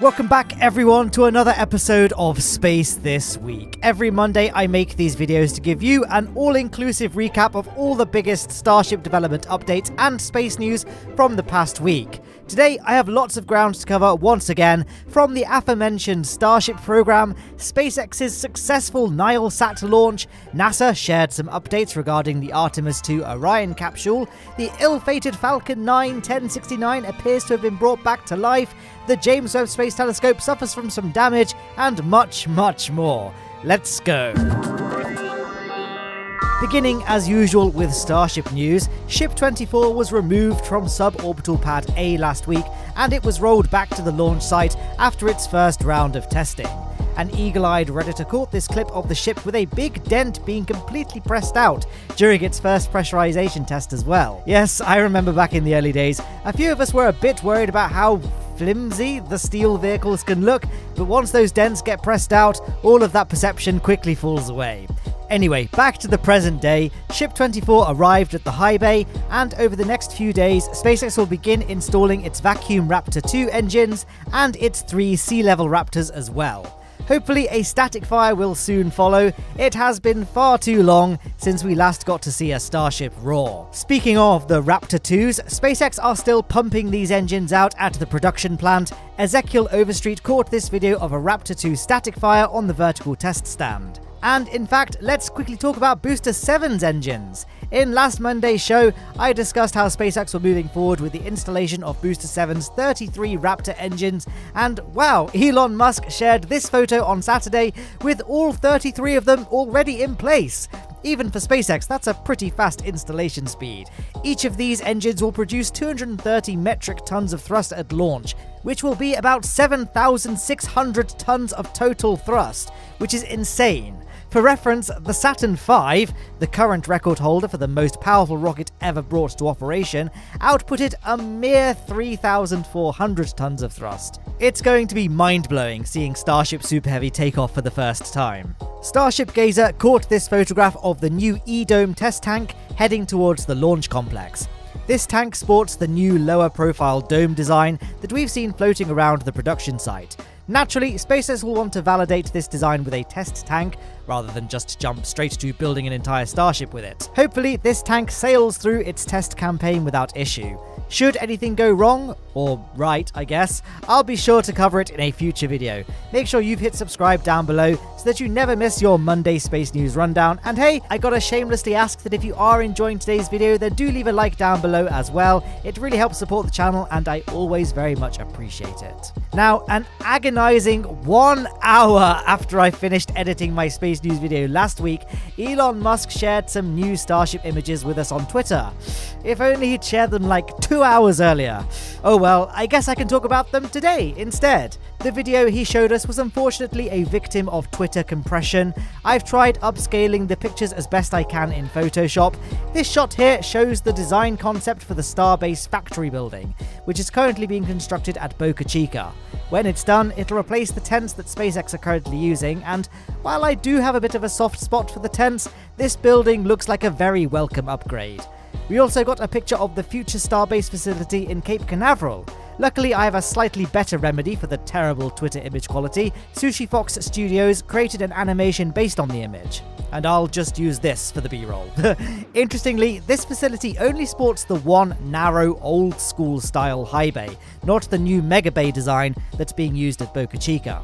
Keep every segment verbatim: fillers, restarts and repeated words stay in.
Welcome back everyone to another episode of Space This Week. Every Monday I make these videos to give you an all-inclusive recap of all the biggest Starship development updates and space news from the past week. Today I have lots of ground to cover once again, from the aforementioned Starship program, SpaceX's successful NileSat launch, NASA shared some updates regarding the Artemis two Orion capsule, the ill-fated Falcon nine ten sixty-nine appears to have been brought back to life, the James Webb Space Telescope suffers from some damage, and much, much more. Let's go. Beginning as usual with Starship news, Ship twenty-four was removed from suborbital pad A last week, and it was rolled back to the launch site after its first round of testing. An eagle-eyed Redditor caught this clip of the ship with a big dent being completely pressed out during its first pressurization test as well. Yes, I remember back in the early days, a few of us were a bit worried about how flimsy the steel vehicles can look, but once those dents get pressed out, all of that perception quickly falls away. Anyway, back to the present day, Ship twenty-four arrived at the high bay, and over the next few days, SpaceX will begin installing its vacuum Raptor two engines and its three sea-level Raptors as well. Hopefully a static fire will soon follow. It has been far too long since we last got to see a Starship roar. Speaking of the Raptor twos, SpaceX are still pumping these engines out at the production plant. Ezekiel Overstreet caught this video of a Raptor two static fire on the vertical test stand. And in fact, let's quickly talk about Booster seven's engines. In last Monday's show, I discussed how SpaceX were moving forward with the installation of Booster seven's thirty-three Raptor engines, and wow, Elon Musk shared this photo on Saturday with all thirty-three of them already in place. Even for SpaceX, that's a pretty fast installation speed. Each of these engines will produce two hundred thirty metric tons of thrust at launch, which will be about seven thousand six hundred tons of total thrust, which is insane. For reference, the Saturn five, the current record holder for the most powerful rocket ever brought to operation, outputted a mere three thousand four hundred tons of thrust. It's going to be mind-blowing seeing Starship Super Heavy take off for the first time. Starship Gazer caught this photograph of the new E-Dome test tank heading towards the launch complex. This tank sports the new lower-profile dome design that we've seen floating around the production site. Naturally, SpaceX will want to validate this design with a test tank, rather than just jump straight to building an entire Starship with it. Hopefully, this tank sails through its test campaign without issue. Should anything go wrong, or right, I guess, I'll be sure to cover it in a future video. Make sure you've hit subscribe down below so that you never miss your Monday Space News Rundown. And hey, I gotta shamelessly ask that if you are enjoying today's video, then do leave a like down below as well. It really helps support the channel and I always very much appreciate it. Now, an agonizing one hour after I finished editing my Space News video last week, Elon Musk shared some new Starship images with us on Twitter. If only he'd shared them like two hours earlier. Oh well, I guess I can talk about them today instead. The video he showed us was unfortunately a victim of Twitter compression. I've tried upscaling the pictures as best I can in Photoshop. This shot here shows the design concept for the Starbase factory building, which is currently being constructed at Boca Chica. When it's done, it'll replace the tents that SpaceX are currently using, and while I do have a bit of a soft spot for the tents, this building looks like a very welcome upgrade. We also got a picture of the future Starbase facility in Cape Canaveral. Luckily, I have a slightly better remedy for the terrible Twitter image quality. Sushi Fox Studios created an animation based on the image, and I'll just use this for the B-roll. Interestingly, this facility only sports the one narrow, old-school style high bay, not the new mega bay design that's being used at Boca Chica.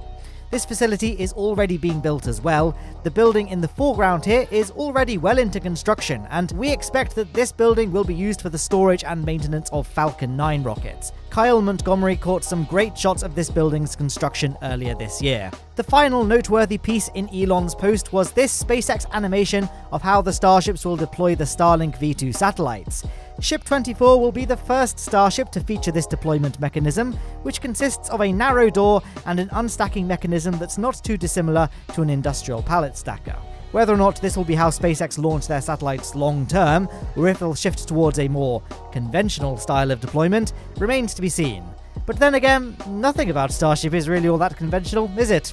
This facility is already being built as well. The building in the foreground here is already well into construction, and we expect that this building will be used for the storage and maintenance of Falcon nine rockets. Kyle Montgomery caught some great shots of this building's construction earlier this year. The final noteworthy piece in Elon's post was this SpaceX animation of how the Starships will deploy the Starlink V two satellites. Ship twenty-four will be the first Starship to feature this deployment mechanism, which consists of a narrow door and an unstacking mechanism that's not too dissimilar to an industrial pallet stacker. Whether or not this will be how SpaceX launch their satellites long term, or if it'll shift towards a more conventional style of deployment, remains to be seen. But then again, nothing about Starship is really all that conventional, is it?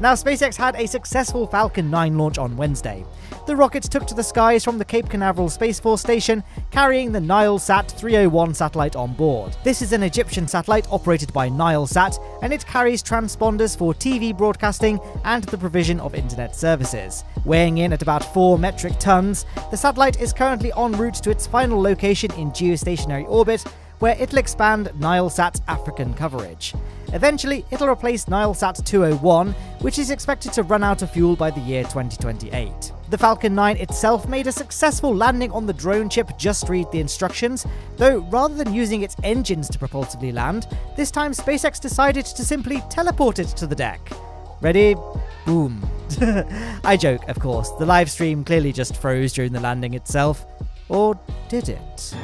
Now, SpaceX had a successful Falcon nine launch on Wednesday. The rockets took to the skies from the Cape Canaveral Space Force Station, carrying the NileSat three oh one satellite on board. This is an Egyptian satellite operated by NileSat, and it carries transponders for T V broadcasting and the provision of internet services. Weighing in at about four metric tons, the satellite is currently en route to its final location in geostationary orbit, where it'll expand NileSat's African coverage. Eventually, it'll replace NileSat two oh one, which is expected to run out of fuel by the year twenty twenty-eight. The Falcon nine itself made a successful landing on the drone chip Just Read the Instructions, though rather than using its engines to propulsively land, this time SpaceX decided to simply teleport it to the deck. Ready? Boom. I joke, of course. The live stream clearly just froze during the landing itself. Or did it?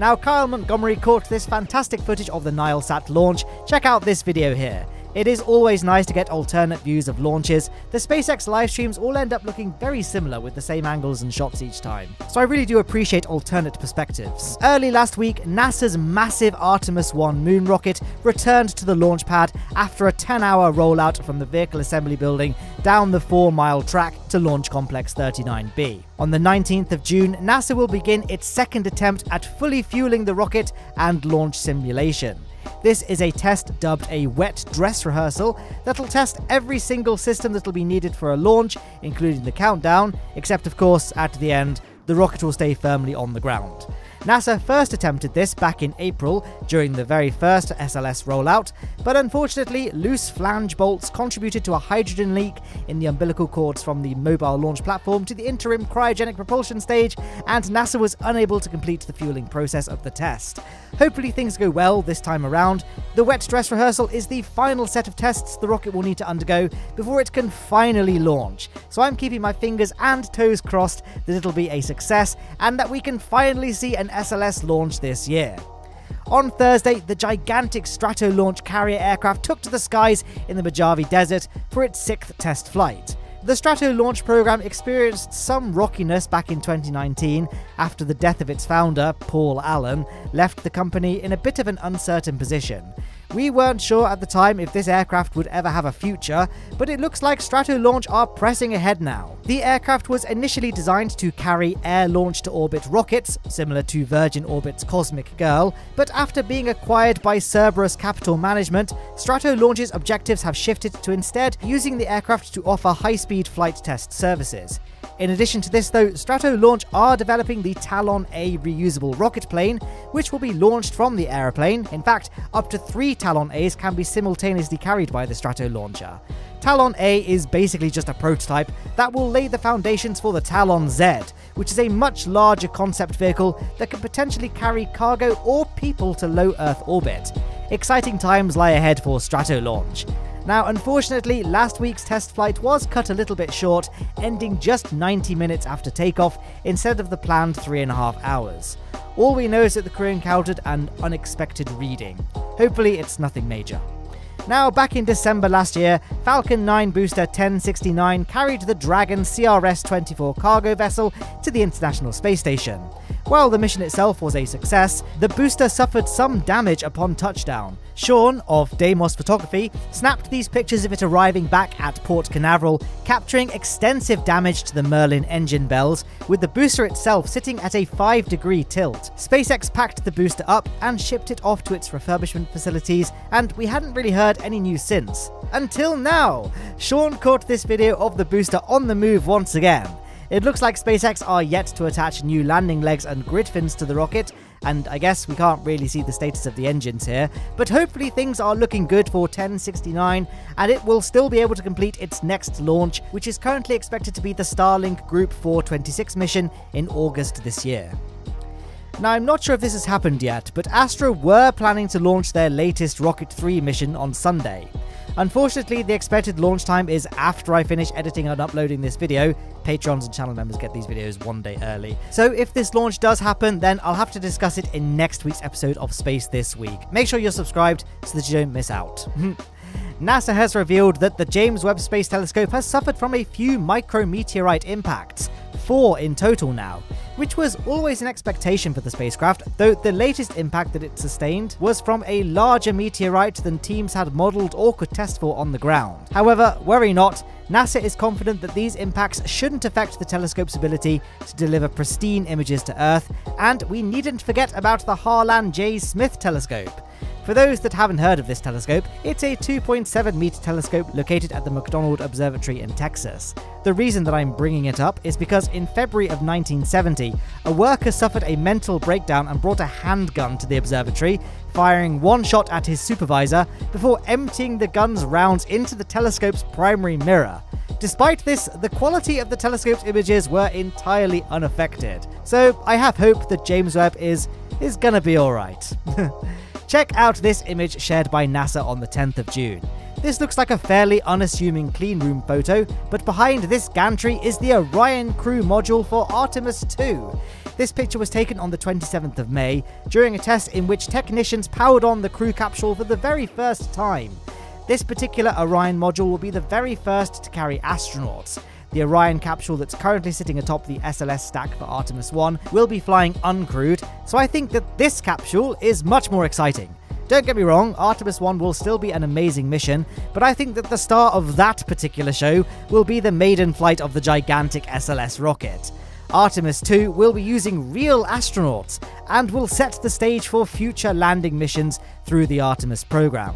Now, Kyle Montgomery caught this fantastic footage of the NileSat launch. Check out this video here. It is always nice to get alternate views of launches. The SpaceX live streams all end up looking very similar with the same angles and shots each time. So I really do appreciate alternate perspectives. Early last week, NASA's massive Artemis one moon rocket returned to the launch pad after a ten hour rollout from the Vehicle Assembly Building down the four mile track to Launch Complex thirty-nine B. On the nineteenth of June, NASA will begin its second attempt at fully fueling the rocket and launch simulation. This is a test dubbed a wet dress rehearsal that'll test every single system that'll be needed for a launch, including the countdown, except of course at the end, the rocket will stay firmly on the ground. NASA first attempted this back in April during the very first S L S rollout, but unfortunately loose flange bolts contributed to a hydrogen leak in the umbilical cords from the mobile launch platform to the interim cryogenic propulsion stage, and NASA was unable to complete the fueling process of the test. Hopefully things go well this time around. The wet dress rehearsal is the final set of tests the rocket will need to undergo before it can finally launch, so I'm keeping my fingers and toes crossed that it'll be a success and that we can finally see an S L S launch this year. On Thursday, the gigantic Stratolaunch carrier aircraft took to the skies in the Mojave Desert for its sixth test flight. The Stratolaunch program experienced some rockiness back in twenty nineteen after the death of its founder, Paul Allen, left the company in a bit of an uncertain position. We weren't sure at the time if this aircraft would ever have a future, but it looks like Stratolaunch are pressing ahead now. The aircraft was initially designed to carry air-launch-to-orbit rockets, similar to Virgin Orbit's Cosmic Girl, but after being acquired by Cerberus Capital Management, Stratolaunch's objectives have shifted to instead using the aircraft to offer high-speed flight test services. In addition to this though, Stratolaunch are developing the Talon A reusable rocket plane, which will be launched from the aeroplane. In fact, up to three Talon A's can be simultaneously carried by the Stratolauncher. Talon A is basically just a prototype that will lay the foundations for the Talon Z, which is a much larger concept vehicle that can potentially carry cargo or people to low Earth orbit. Exciting times lie ahead for Stratolaunch. Now, unfortunately, last week's test flight was cut a little bit short, ending just ninety minutes after takeoff instead of the planned three and a half hours. All we know is that the crew encountered an unexpected reading. Hopefully it's nothing major. Now, back in December last year, Falcon nine booster ten sixty-nine carried the Dragon C R S twenty-four cargo vessel to the International Space Station. While the mission itself was a success, the booster suffered some damage upon touchdown. Sean, of Deimos Photography, snapped these pictures of it arriving back at Port Canaveral, capturing extensive damage to the Merlin engine bells, with the booster itself sitting at a five degree tilt. SpaceX packed the booster up and shipped it off to its refurbishment facilities, and we hadn't really heard any news since. Until now! Sean caught this video of the booster on the move once again. It looks like SpaceX are yet to attach new landing legs and grid fins to the rocket, and I guess we can't really see the status of the engines here, but hopefully things are looking good for ten sixty-nine, and it will still be able to complete its next launch, which is currently expected to be the Starlink Group four twenty-six mission in August this year. Now, I'm not sure if this has happened yet, but Astra were planning to launch their latest Rocket three mission on Sunday. Unfortunately, the expected launch time is after I finish editing and uploading this video. Patrons and channel members get these videos one day early. So if this launch does happen, then I'll have to discuss it in next week's episode of Space This Week. Make sure you're subscribed so that you don't miss out. NASA has revealed that the James Webb Space Telescope has suffered from a few micrometeorite impacts. four in total now, which was always an expectation for the spacecraft, though the latest impact that it sustained was from a larger meteorite than teams had modelled or could test for on the ground. However, worry not, NASA is confident that these impacts shouldn't affect the telescope's ability to deliver pristine images to Earth, and we needn't forget about the Harlan J. Smith telescope. For those that haven't heard of this telescope, it's a two point seven meter telescope located at the McDonald Observatory in Texas. The reason that I'm bringing it up is because in February of nineteen seventy, a worker suffered a mental breakdown and brought a handgun to the observatory, firing one shot at his supervisor before emptying the gun's rounds into the telescope's primary mirror. Despite this, the quality of the telescope's images were entirely unaffected. So I have hope that James Webb is, is gonna be alright. Check out this image shared by NASA on the tenth of June. This looks like a fairly unassuming clean room photo, but behind this gantry is the Orion crew module for Artemis two. This picture was taken on the twenty-seventh of May, during a test in which technicians powered on the crew capsule for the very first time. This particular Orion module will be the very first to carry astronauts. The Orion capsule that's currently sitting atop the S L S stack for Artemis one will be flying uncrewed, so I think that this capsule is much more exciting. Don't get me wrong, Artemis one will still be an amazing mission, but I think that the star of that particular show will be the maiden flight of the gigantic S L S rocket. Artemis two will be using real astronauts, and will set the stage for future landing missions through the Artemis program.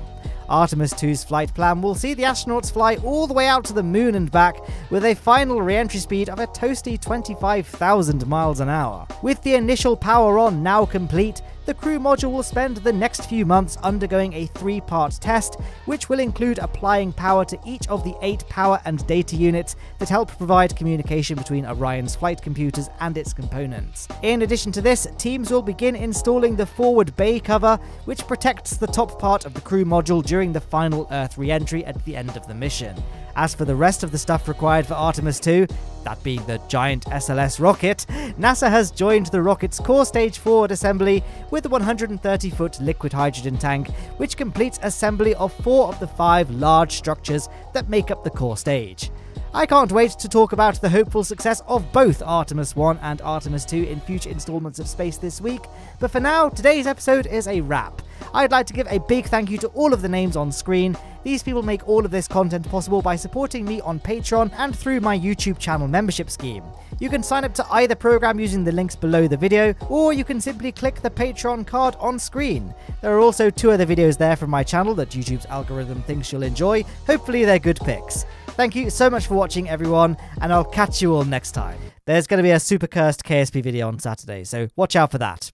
Artemis two's flight plan will see the astronauts fly all the way out to the moon and back with a final re-entry speed of a toasty twenty-five thousand miles an hour. With the initial power-on now complete, the crew module will spend the next few months undergoing a three-part test, which will include applying power to each of the eight power and data units that help provide communication between Orion's flight computers and its components. In addition to this, teams will begin installing the forward bay cover, which protects the top part of the crew module during the final Earth re-entry at the end of the mission. As for the rest of the stuff required for Artemis two, that being the giant S L S rocket, NASA has joined the rocket's core stage forward assembly with a one hundred thirty foot liquid hydrogen tank, which completes assembly of four of the five large structures that make up the core stage. I can't wait to talk about the hopeful success of both Artemis one and Artemis two in future installments of Space This Week, but for now, today's episode is a wrap. I'd like to give a big thank you to all of the names on screen. These people make all of this content possible by supporting me on Patreon and through my YouTube channel membership scheme. You can sign up to either program using the links below the video, or you can simply click the Patreon card on screen. There are also two other videos there from my channel that YouTube's algorithm thinks you'll enjoy. Hopefully they're good picks. Thank you so much for watching, everyone, and I'll catch you all next time. There's going to be a super cursed K S P video on Saturday, so watch out for that.